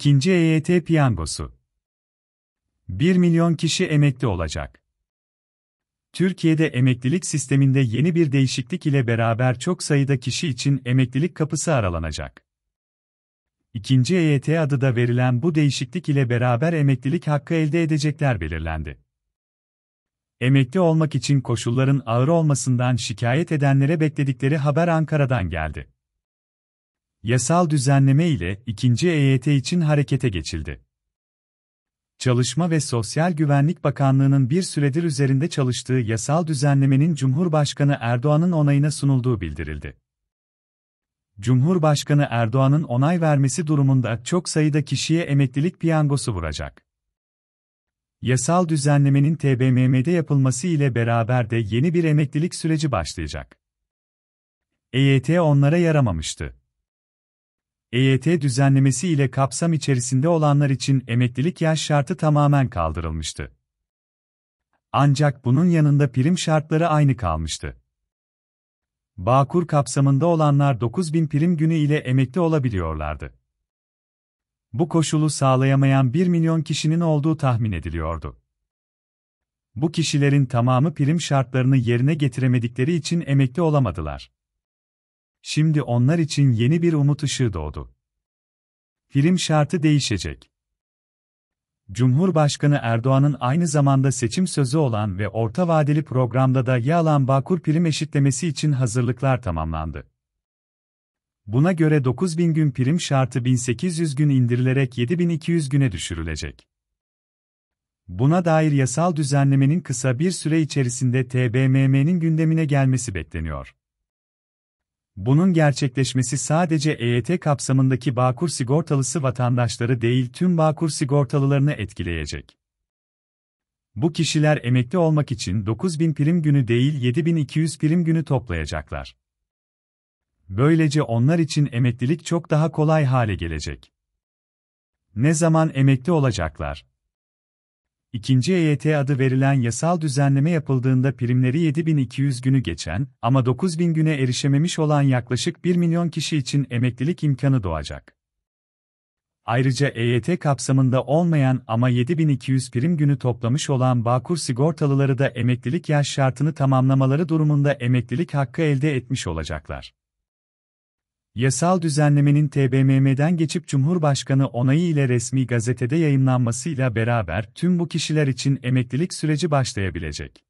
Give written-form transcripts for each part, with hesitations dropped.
İkinci EYT piyangosu. 1 milyon kişi emekli olacak. Türkiye'de emeklilik sisteminde yeni bir değişiklik ile beraber çok sayıda kişi için emeklilik kapısı aralanacak. İkinci EYT adı da verilen bu değişiklik ile beraber emeklilik hakkı elde edecekler belirlendi. Emekli olmak için koşulların ağır olmasından şikayet edenlere bekledikleri haber Ankara'dan geldi. Yasal düzenleme ile ikinci EYT için harekete geçildi. Çalışma ve Sosyal Güvenlik Bakanlığı'nın bir süredir üzerinde çalıştığı yasal düzenlemenin Cumhurbaşkanı Erdoğan'ın onayına sunulduğu bildirildi. Cumhurbaşkanı Erdoğan'ın onay vermesi durumunda çok sayıda kişiye emeklilik piyangosu vuracak. Yasal düzenlemenin TBMM'de yapılması ile beraber de yeni bir emeklilik süreci başlayacak. EYT onlara yaramamıştı. EYT düzenlemesi ile kapsam içerisinde olanlar için emeklilik yaş şartı tamamen kaldırılmıştı. Ancak bunun yanında prim şartları aynı kalmıştı. Bağkur kapsamında olanlar 9.000 prim günü ile emekli olabiliyorlardı. Bu koşulu sağlayamayan 1 milyon kişinin olduğu tahmin ediliyordu. Bu kişilerin tamamı prim şartlarını yerine getiremedikleri için emekli olamadılar. Şimdi onlar için yeni bir umut ışığı doğdu. Prim şartı değişecek. Cumhurbaşkanı Erdoğan'ın aynı zamanda seçim sözü olan ve orta vadeli programda da yer alan Bağkur prim eşitlemesi için hazırlıklar tamamlandı. Buna göre 9.000 gün prim şartı 1.800 gün indirilerek 7.200 güne düşürülecek. Buna dair yasal düzenlemenin kısa bir süre içerisinde TBMM'nin gündemine gelmesi bekleniyor. Bunun gerçekleşmesi sadece EYT kapsamındaki Bağkur sigortalısı vatandaşları değil tüm Bağkur sigortalılarını etkileyecek. Bu kişiler emekli olmak için 9.000 prim günü değil 7.200 prim günü toplayacaklar. Böylece onlar için emeklilik çok daha kolay hale gelecek. Ne zaman emekli olacaklar? İkinci EYT adı verilen yasal düzenleme yapıldığında primleri 7.200 günü geçen ama 9.000 güne erişememiş olan yaklaşık 1 milyon kişi için emeklilik imkanı doğacak. Ayrıca EYT kapsamında olmayan ama 7.200 prim günü toplamış olan Bağkur sigortalıları da emeklilik yaş şartını tamamlamaları durumunda emeklilik hakkı elde etmiş olacaklar. Yasal düzenlemenin TBMM'den geçip Cumhurbaşkanı onayı ile resmi gazetede yayımlanmasıyla beraber tüm bu kişiler için emeklilik süreci başlayabilecek.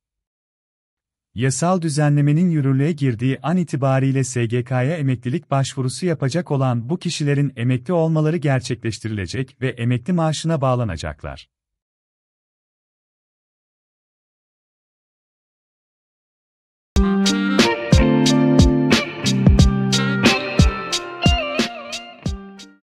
Yasal düzenlemenin yürürlüğe girdiği an itibariyle SGK'ya emeklilik başvurusu yapacak olan bu kişilerin emekli olmaları gerçekleştirilecek ve emekli maaşına bağlanacaklar.